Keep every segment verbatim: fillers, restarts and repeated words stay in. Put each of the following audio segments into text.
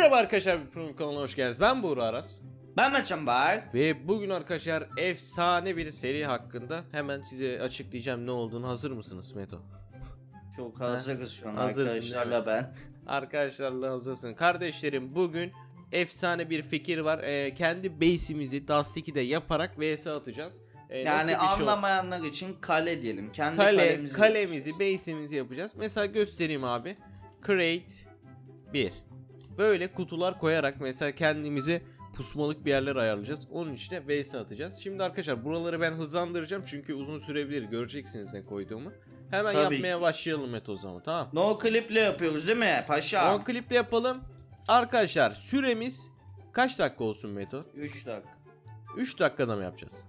Merhaba arkadaşlar, bir program kanalına hoş geldiniz. Ben Burak Aras. Ben Meto. Ve bugün arkadaşlar efsane bir seri hakkında hemen size açıklayacağım ne olduğunu. Hazır mısınız Meto? Çok hazırız şu an arkadaşlarla ben. Arkadaşlarla hazırsın. Kardeşlerim, bugün efsane bir fikir var. Ee, kendi base'imizi Dust iki'de yaparak V S atacağız. Ee, yani anlamayanlar şey için kale diyelim. Kendi kale, kalemizi, kalemizi base'imizi yapacağız. Mesela göstereyim abi. Crate bir. Böyle kutular koyarak mesela kendimize pusmalık bir yerler ayarlayacağız. Onun içine V S atacağız. Şimdi arkadaşlar buraları ben hızlandıracağım çünkü uzun sürebilir. Göreceksiniz ne koyduğumu. Hemen Tabii yapmaya ki. başlayalım Meto o zaman, tamam? No clip'le yapıyoruz değil mi paşa? No clip'le yapalım. Arkadaşlar süremiz kaç dakika olsun Meto? üç dakika. üç dakikada mı yapacağız?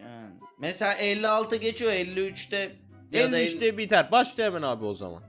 Yani mesela elli altı geçiyor, elli üçte ya elli üçte da elli... biter. Başla hemen abi o zaman.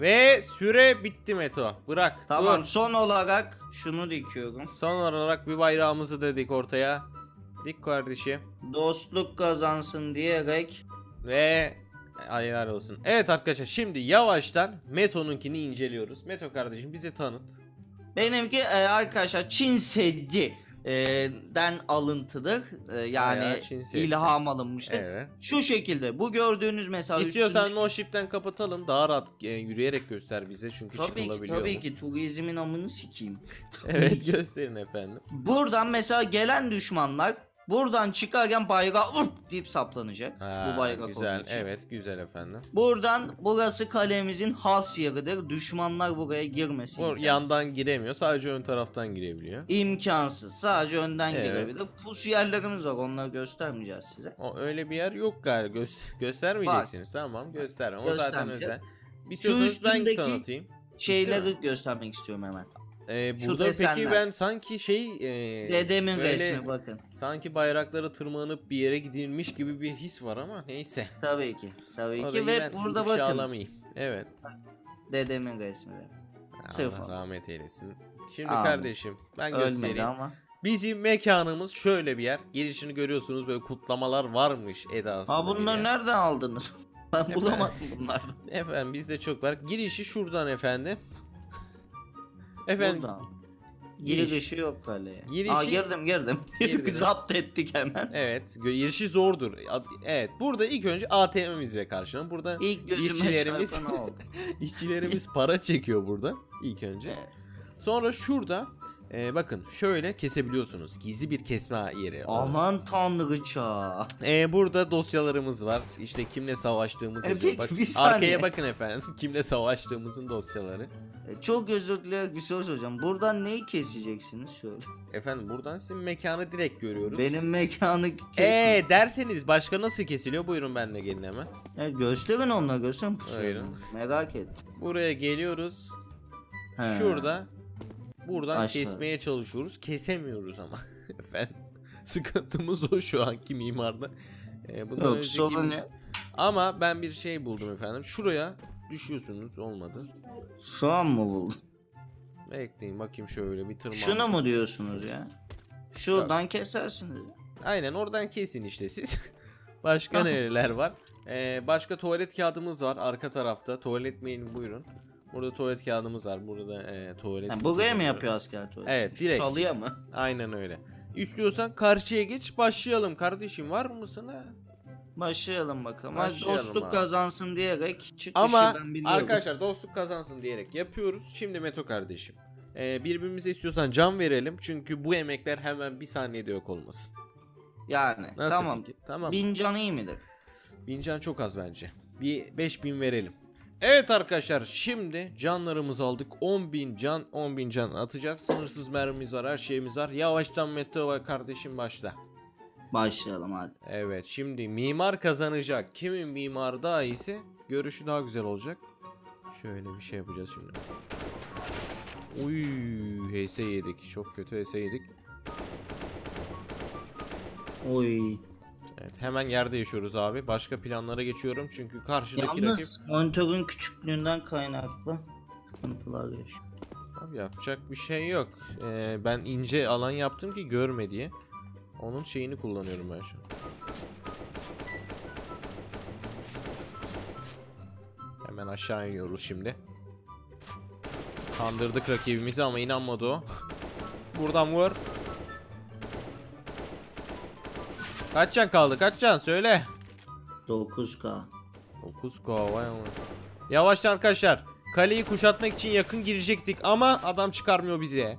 Ve süre bitti Meto. Bırak. Tamam, dur. Son olarak şunu dikiyorum. Son olarak bir bayrağımızı dedik ortaya. Dik kardeşim. Dostluk kazansın diyerek. Ve hayırlar olsun. Evet arkadaşlar, şimdi yavaştan Meto'nunkini inceliyoruz. Meto kardeşim, bize tanıt. Benimki e, arkadaşlar Çin Seddi e, den alıntıdır. E, yani ya, ilham alınmıştır. Evet. Şu şekilde bu gördüğünüz mesela. İstiyorsan üstünlük... no ship'ten kapatalım. Daha rahat e, yürüyerek göster bize çünkü çıkılabiliyor. Tabii ki turizmin amını sikeyim. Evet, gösterin efendim. Buradan mesela gelen düşmanlar buradan çıkarken bayrağı ırp deyip saplanacak. Ha, bu bayrak güzel. Evet, güzel efendim. Buradan burası kalemizin has yeridir. Düşmanlar buraya girmesin. Bu yandan giremiyor. Sadece ön taraftan girebiliyor. İmkansız. Sadece önden evet. girebilir. Pus yerlerimiz var. Onları göstermeyeceğiz size. O öyle bir yer yok galiba. Gö göstermeyeceksiniz. Bak. Tamam. Göstermem. O zaten özel. Bir sözü ben tanıtayım. Şeyleri göstermek istiyorum hemen. Ee, burada desenler. Peki ben sanki şey e, dedemin resmi, bakın. Sanki bayraklara tırmanıp bir yere gidilmiş gibi bir his var ama neyse. Tabii ki. Tabii ki ve burada bakın. Evet. Dedemin resmi de. Sırf rahmet eylesin. Şimdi Aa, kardeşim ben göstereyim. Ama. Bizim mekanımız şöyle bir yer. Girişini görüyorsunuz, böyle kutlamalar varmış edasında. Ha, bunları nereden aldınız? Ben efendim, bulamadım bunlardan. Efendim bizde çok var. Girişi şuradan efendim. Efendim giriş. girişi yok kaleye. Girişi... Aa, girdim girdim. girdim. Zapt ettik hemen. Evet, girişi zordur. Evet, burada ilk önce A T M'mizle karşılan. Burada ilk işçilerimiz işçilerimiz para çekiyor burada ilk önce. Evet. Sonra şurada e, bakın şöyle kesebiliyorsunuz. Gizli bir kesme yeri. Aman tanrıça. E, burada dosyalarımız var. İşte kimle savaştığımız. E, Bak, arkaya bakın efendim. Kimle savaştığımızın dosyaları. Çok özür dileyerek bir soru soracağım. Buradan neyi keseceksiniz şöyle? Efendim buradan sizin mekanı direkt görüyoruz. Benim mekanı kesme. Eee derseniz başka nasıl kesiliyor? Buyurun benimle gelin hemen. Ya gösterin, onunla gösterin. Buyurun. Merak ettim. Buraya geliyoruz. He. Şurada. Buradan Aşağı. kesmeye çalışıyoruz. Kesemiyoruz ama. Efendim sıkıntımız o şu anki mimarda. Ee, bundan Yok önceki... sorun ya. Ama ben bir şey buldum efendim. Şuraya düşüyorsunuz, olmadı. Şu an mı buldun? Bekleyin bakayım, şöyle bir tırmanın. Şunu mu diyorsunuz ya? Şuradan Tabii. kesersiniz. Aynen, oradan kesin işte siz. Başka neler var? Ee, başka tuvalet kağıdımız var arka tarafta. Tuvalet mailini buyurun. Burada tuvalet kağıdımız var. Burada e, tuvalet. Yani buraya mı yapıyor asker tuvalet? Evet, direkt. Çalıya mı? Aynen öyle. İstiyorsan karşıya geç, başlayalım kardeşim, var mısın ha? Başlayalım bakalım. Başlayalım dostluk abi. kazansın diyerek çıkışı Ama ben biliyorum. Ama arkadaşlar dostluk kazansın diyerek yapıyoruz. Şimdi Meto kardeşim, birbirimize istiyorsan can verelim. Çünkü bu emekler hemen bir saniyede yok olmasın. Yani nasıl tamam. Fikir? Tamam. Bin can iyi midir? Bin can çok az bence. Bir beş bin verelim. Evet arkadaşlar, şimdi canlarımızı aldık. on bin can, on bin can atacağız. Sınırsız mermimiz var, her şeyimiz var. Yavaştan Meto ve kardeşim başla. Başlayalım hadi. Evet, şimdi mimar kazanacak. Kimin mimarı daha iyisi, görüşü daha güzel olacak. Şöyle bir şey yapacağız şimdi. Uy, H S yedik. Çok kötü H S yedik. Oy. Evet, hemen yer değişiyoruz abi. Başka planlara geçiyorum çünkü karşıdaki yalnız, rakip... monitörün küçüklüğünden kaynaklı sıkıntılar yaşıyor. Abi yapacak bir şey yok. Ee, ben ince alan yaptım ki görme diye. Onun şeyini kullanıyorum ben şu an. Hemen aşağı iniyoruz şimdi. Kandırdık rakibimizi ama inanmadı o. Buradan vur. Kaç can kaldı? Kaç can? Söyle. dokuz K. dokuz K vay ama. Yavaştan arkadaşlar. Kaleyi kuşatmak için yakın girecektik ama adam çıkarmıyor bizi.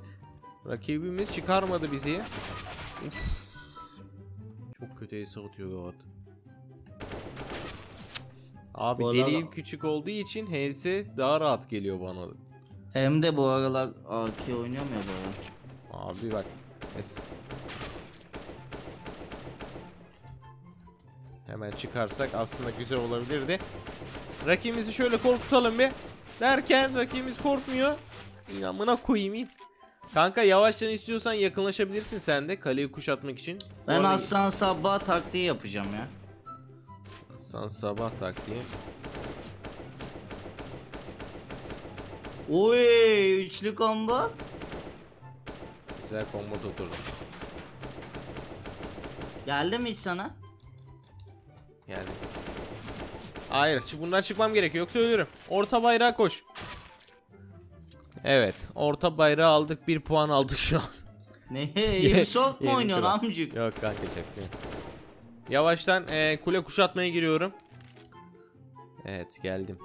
Rakibimiz çıkarmadı bizi. Uf. Çok kötü esi atıyor bu adam. Abi deliğim küçük olduğu için H S daha rahat geliyor bana. Hem de bu aralar A K oynuyor mu ya bu ara? Abi bak. Es Hemen çıkarsak aslında güzel olabilirdi. Rakibimizi şöyle korkutalım bir. Derken rakibimiz korkmuyor. İnanmına koyayım. Kanka yavaştan istiyorsan yakınlaşabilirsin sen de kaleyi kuşatmak için. Ben orayı... Aslan Sabah taktiği yapacağım ya. Aslan Sabah taktiği. Oy, üçlü combo. Güzel combo tuturdum. Geldi mi hiç sana? Yani. Hayır, bundan çıkmam gerekiyor yoksa ölürüm. Orta bayrağa koş. Evet, orta bayrağı aldık, bir puan aldık şu an. Ne? Ubisoft mu oynuyorsun amcık? Yok kanka, çekmiyor. Yavaştan e, kule kuşatmaya giriyorum. Evet, geldim.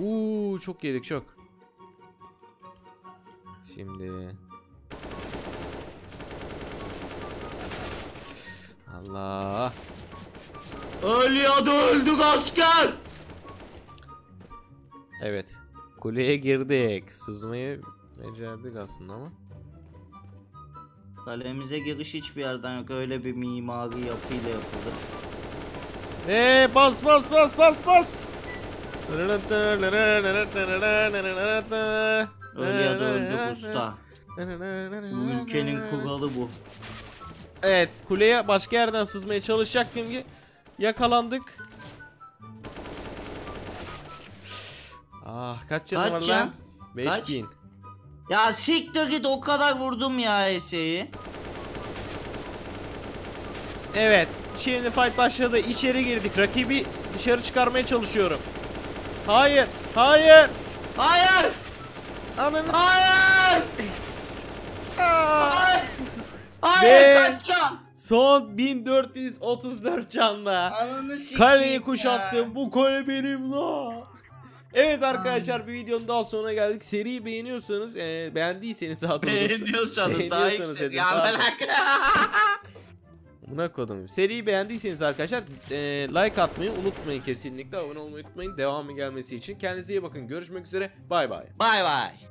Uuu, çok yedik çok. Şimdi. Allah. Ölüyordu, öldük asker. Evet, kuleye girdik. Sızmayı becerdik aslında ama kalemize giriş hiçbir yerden yok. Öyle bir mimari yapıyla yapıldı. Eee bas bas bas bas bas. Ölüyordu, öldük usta. Bu ülkenin kuralı bu. Evet, kuleye başka yerden sızmaya çalışacaktım ki yakalandık. Ah, kaç canım var lan? beş bin. Ya siktir git, o kadar vurdum ya şeyi. Evet, şimdi fight başladı. İçeri girdik. Rakibi dışarı çıkarmaya çalışıyorum. Hayır, hayır, hayır. Ananı... Hayır. Hayır. Hayır, kaç can? Son bin dört yüz otuz dört canla kaleyi kuşattım ya. Bu kale benim la. Evet arkadaşlar, Ay. bir videonun daha sonuna geldik. Seriyi beğeniyorsanız e, beğendiyseniz daha doğrusu beğeniyorsanız, beğeniyorsanız daha iyi ya, buna kodum. Seriyi beğendiyseniz arkadaşlar e, like atmayı unutmayın, kesinlikle abone olmayı unutmayın devamı gelmesi için. Kendinize iyi bakın, görüşmek üzere, bay bay. Bay bay.